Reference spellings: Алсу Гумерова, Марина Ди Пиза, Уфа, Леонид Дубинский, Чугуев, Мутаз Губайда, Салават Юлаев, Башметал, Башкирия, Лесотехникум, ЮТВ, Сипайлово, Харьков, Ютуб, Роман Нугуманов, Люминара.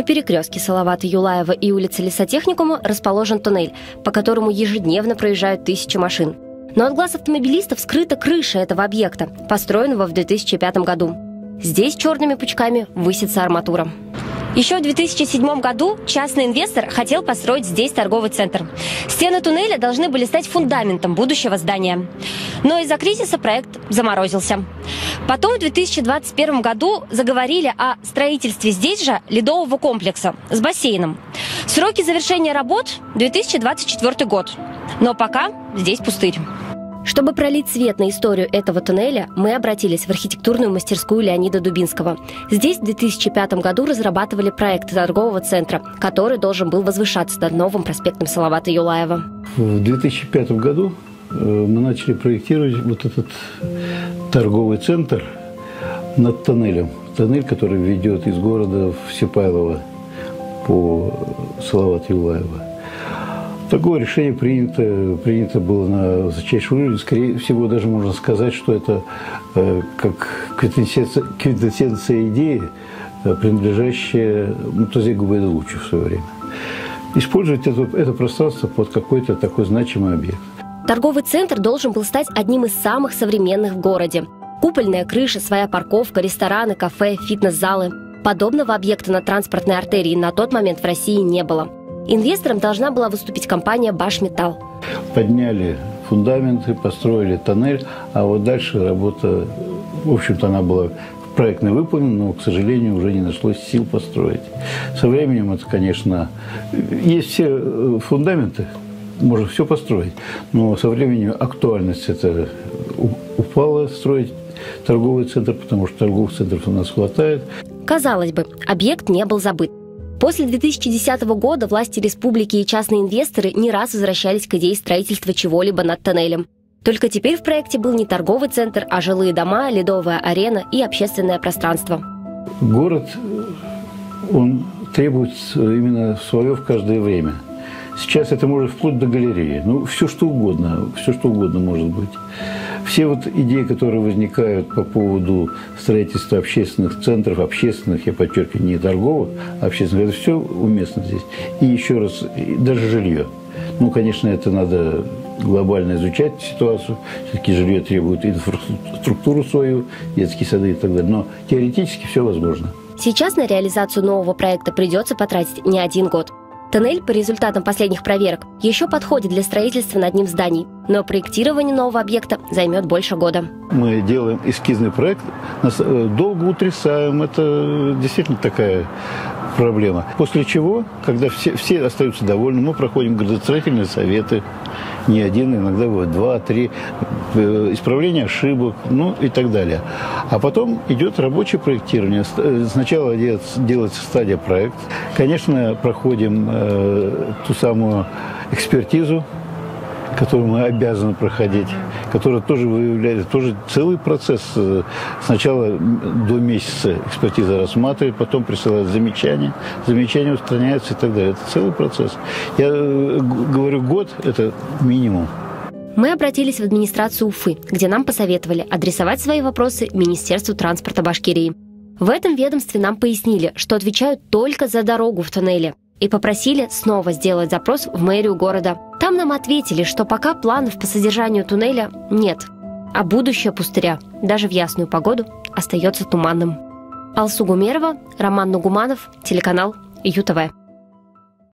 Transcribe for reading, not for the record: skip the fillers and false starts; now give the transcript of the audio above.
На перекрестке Салавата Юлаева и улицы Лесотехникума расположен туннель, по которому ежедневно проезжают тысячи машин. Но от глаз автомобилистов скрыта крыша этого объекта, построенного в 2005 году. Здесь черными пучками высится арматура. Еще в 2007 году частный инвестор хотел построить здесь торговый центр. Стены туннеля должны были стать фундаментом будущего здания. Но из-за кризиса проект заморозился. Потом в 2021 году заговорили о строительстве здесь же ледового комплекса с бассейном. Сроки завершения работ – 2024 год. Но пока здесь пустырь. Чтобы пролить свет на историю этого туннеля, мы обратились в архитектурную мастерскую Леонида Дубинского. Здесь в 2005 году разрабатывали проект торгового центра, который должен был возвышаться над новым проспектом Салавата Юлаева. В 2005 году мы начали проектировать вот этот торговый центр над тоннелем. Тоннель, который ведет из города в Сипайлово по Салавату Юлаева. Такое решение принято было на высочайшем уровне. Скорее всего, даже можно сказать, что это как квинтэссенция идеи, принадлежащая Мутазе Губайда в свое время. Использовать это пространство под какой-то такой значимый объект. Торговый центр должен был стать одним из самых современных в городе. Купольная крыша, своя парковка, рестораны, кафе, фитнес-залы. Подобного объекта на транспортной артерии на тот момент в России не было. Инвестором должна была выступить компания «Башметал». Подняли фундаменты, построили тоннель, а вот дальше работа, в общем-то, она была проектно выполнена, но, к сожалению, уже не нашлось сил построить. Со временем это, конечно, есть все фундаменты, можно все построить, но со временем актуальность это упала, строить торговый центр, потому что торговых центров у нас хватает. Казалось бы, объект не был забыт. После 2010 года власти республики и частные инвесторы не раз возвращались к идее строительства чего-либо над тоннелем. Только теперь в проекте был не торговый центр, а жилые дома, ледовая арена и общественное пространство. Город, он требует именно свое в каждое время. Сейчас это может вплоть до галереи. Ну, все, что угодно может быть. Все вот идеи, которые возникают по поводу строительства общественных центров, общественных, я подчеркиваю, не торговых, а общественных, это все уместно здесь. И еще раз, даже жилье. Ну, конечно, это надо глобально изучать ситуацию. Все-таки жилье требует инфраструктуру свою, детские сады и так далее. Но теоретически все возможно. Сейчас на реализацию нового проекта придется потратить не один год. Тоннель, по результатам последних проверок, еще подходит для строительства над ним зданий. Но проектирование нового объекта займет больше года. Мы делаем эскизный проект, нас долго утрясаем. Это действительно такая проблема. После чего, когда все остаются довольны, мы проходим градостроительные советы. Не один, иногда бывает 2-3. Исправление ошибок, ну и так далее. А потом идет рабочее проектирование. Сначала делается стадия проект. Конечно, проходим ту самую экспертизу, которую мы обязаны проходить, которая тоже выявляет, тоже целый процесс. Сначала до месяца экспертиза рассматривает, потом присылают замечания устраняются и так далее. Это целый процесс. Я говорю, год – это минимум. Мы обратились в администрацию Уфы, где нам посоветовали адресовать свои вопросы Министерству транспорта Башкирии. В этом ведомстве нам пояснили, что отвечают только за дорогу в туннеле, и попросили снова сделать запрос в мэрию города. Там нам ответили, что пока планов по содержанию туннеля нет, а будущее пустыря даже в ясную погоду остается туманным. Алсу Гумерова, Роман Нугуманов, телеканал ЮТВ.